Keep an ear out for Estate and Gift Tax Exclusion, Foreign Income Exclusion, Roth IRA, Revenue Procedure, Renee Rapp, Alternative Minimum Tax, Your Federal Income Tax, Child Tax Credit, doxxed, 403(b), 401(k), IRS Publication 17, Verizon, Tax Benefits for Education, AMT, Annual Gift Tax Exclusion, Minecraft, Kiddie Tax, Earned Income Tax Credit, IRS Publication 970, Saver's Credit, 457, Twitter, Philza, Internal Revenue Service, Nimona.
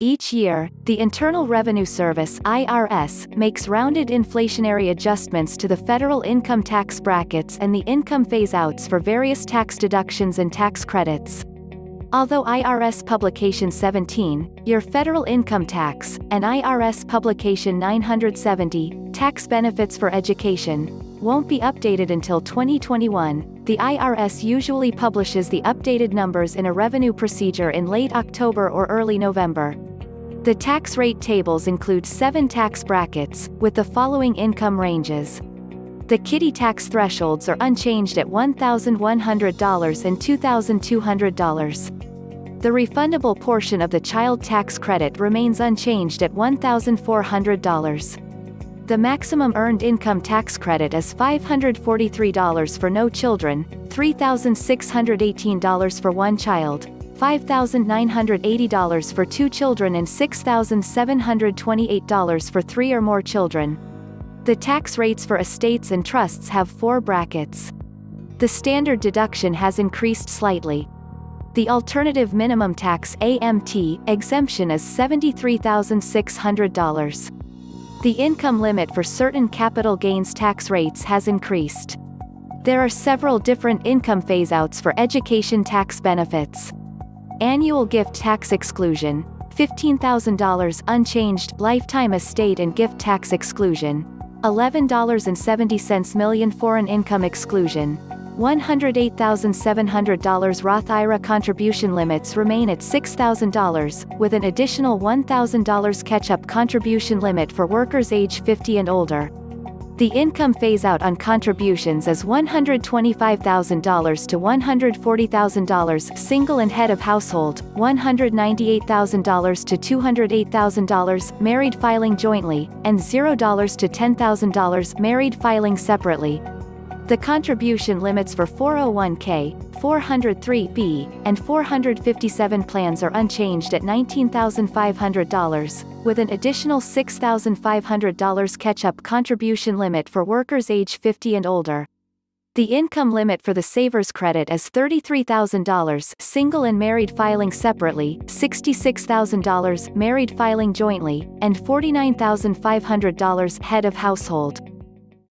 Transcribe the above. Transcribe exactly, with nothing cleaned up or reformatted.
Each year, the Internal Revenue Service I R S makes rounded inflationary adjustments to the federal income tax brackets and the income phase-outs for various tax deductions and tax credits. Although I R S Publication seventeen, Year Federal Income Tax, and I R S Publication nine seventy, Tax Benefits for Education, won't be updated until twenty twenty-one, the I R S usually publishes the updated numbers in a revenue procedure in late October or early November. The tax rate tables include seven tax brackets, with the following income ranges. The Kiddie Tax thresholds are unchanged at one thousand one hundred dollars and two thousand two hundred dollars. The refundable portion of the Child Tax Credit remains unchanged at one thousand four hundred dollars. The maximum Earned Income Tax Credit is five hundred forty-three dollars for no children, three thousand six hundred eighteen dollars for one child, five thousand nine hundred eighty dollars for two children and six thousand seven hundred twenty-eight dollars for three or more children. The tax rates for estates and trusts have four brackets. The standard deduction has increased slightly. The Alternative Minimum Tax (A M T) exemption is seventy-three thousand six hundred dollars. The income limit for certain capital gains tax rates has increased. There are several different income phase-outs for education tax benefits. Annual Gift Tax Exclusion, fifteen thousand dollars unchanged. Lifetime Estate and Gift Tax Exclusion, eleven dollars and seventy cents million. Foreign Income Exclusion, one hundred eight thousand seven hundred dollars. Roth I R A contribution limits remain at six thousand dollars, with an additional one thousand dollars catch-up contribution limit for workers age fifty and older. The income phase-out on contributions is one hundred twenty-five thousand dollars to one hundred forty thousand dollars. Single and head of household, one hundred ninety-eight thousand dollars to two hundred eight thousand dollars. Married filing jointly, and zero dollars to ten thousand dollars. Married filing separately. The contribution limits for four oh one K, four oh three B, and four hundred fifty-seven plans are unchanged at nineteen thousand five hundred dollars, with an additional six thousand five hundred dollars catch-up contribution limit for workers age fifty and older. The income limit for the Saver's Credit is thirty-three thousand dollars. Single and married filing separately, sixty-six thousand dollars. Married filing jointly, and forty-nine thousand five hundred dollars. Head of household.